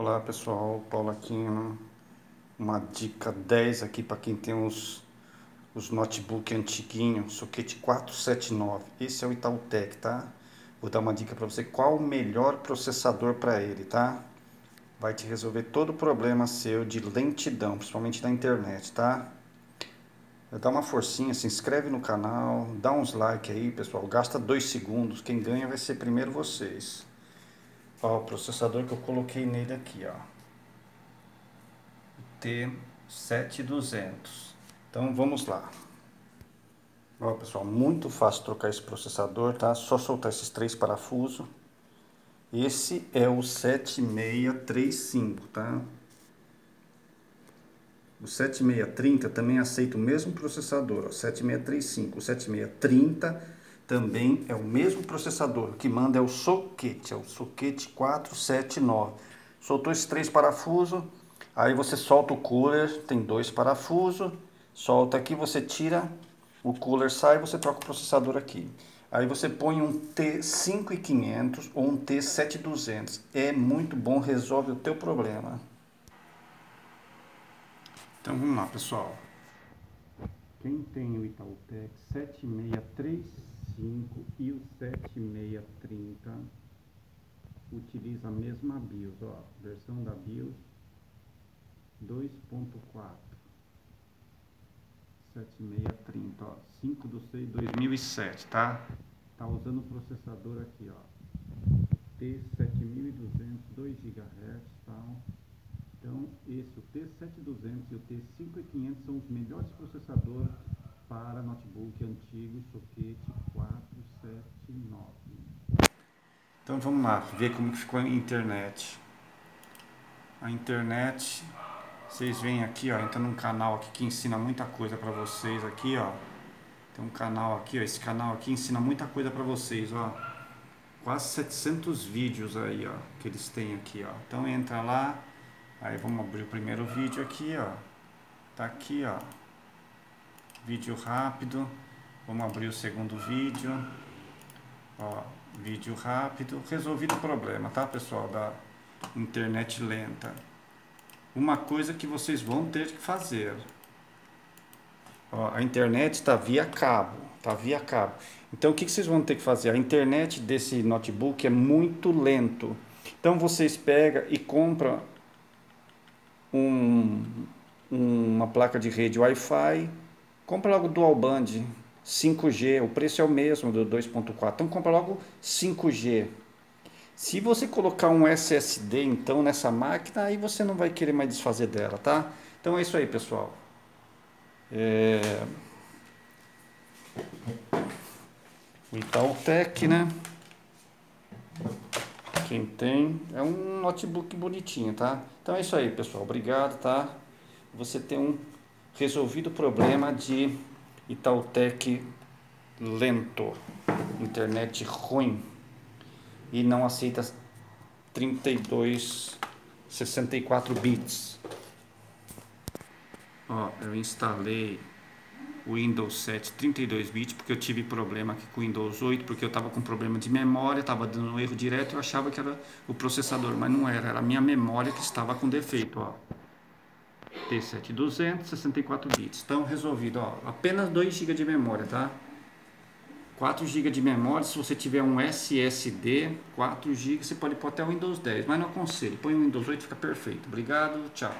Olá pessoal, Paulo Aquino, uma dica 10 aqui para quem tem os notebook antiguinhos, Socket 479, esse é o Itautec, tá? Vou dar uma dica para você, qual o melhor processador para ele, tá? Vai te resolver todo o problema seu de lentidão, principalmente da internet, tá? Dá uma forcinha, se inscreve no canal, dá uns like aí pessoal, gasta 2 segundos, quem ganha vai ser primeiro vocês. Ó, o processador que eu coloquei nele aqui, ó, T7200. Então vamos lá. Ó pessoal, muito fácil trocar esse processador, tá? Só soltar esses 3 parafusos. Esse é o 7635, tá? O 7630 também aceita o mesmo processador, ó, 7635, o 7630 também é o mesmo processador, o que manda é o socket 479. Soltou esses 3 parafusos, aí você solta o cooler, tem 2 parafusos, solta aqui, você tira, o cooler sai, você troca o processador aqui. Aí você põe um T5500 ou um T7200, é muito bom, resolve o teu problema. Então vamos lá pessoal. Quem tem o Itautec 7635 e o 7630 utiliza a mesma BIOS, ó, versão da BIOS 2.4, 7630, ó, 5/6/2007, tá? Tá usando o processador aqui, ó, T7200, 2 GHz, tal. Então esse, o T7200 e o T5500 são os melhores processadores para notebook antigo, socket 479. Então vamos lá, ver como ficou a internet. A internet, vocês veem aqui, ó, entra num canal aqui que ensina muita coisa para vocês aqui, ó. Tem um canal aqui, ó, esse canal aqui ensina muita coisa para vocês, ó. Quase 700 vídeos aí, ó, que eles têm aqui, ó. Então entra lá, aí vamos abrir o primeiro vídeo aqui, ó. Tá aqui, ó. Vídeo rápido, vamos abrir o segundo vídeo, ó, vídeo rápido, resolvido o problema, tá pessoal, da internet lenta. Uma coisa que vocês vão ter que fazer, ó, a internet está via cabo, então o que vocês vão ter que fazer? A internet desse notebook é muito lento, então vocês pegam e compram uma placa de rede Wi-Fi. Compra logo dual band 5G, o preço é o mesmo do 2.4, então compra logo 5G. Se você colocar um SSD então nessa máquina, aí você não vai querer mais desfazer dela, tá? Então é isso aí pessoal, o Itautec, né? Quem tem, é um notebook bonitinho, tá? Então é isso aí pessoal, obrigado, tá? Você tem um resolvido o problema de Itautec lento, internet ruim e não aceita 64 bits. Ó, eu instalei o Windows 7 32 bits porque eu tive problema aqui com o Windows 8, porque eu estava com problema de memória, estava dando um erro direto, eu achava que era o processador, mas não era, era a minha memória que estava com defeito, ó. T7200, 64 bits, então resolvido, ó, apenas 2 GB de memória, tá? 4 GB de memória, se você tiver um SSD, 4 GB, você pode pôr até o Windows 10, mas não aconselho, põe o Windows 8, fica perfeito. Obrigado, tchau.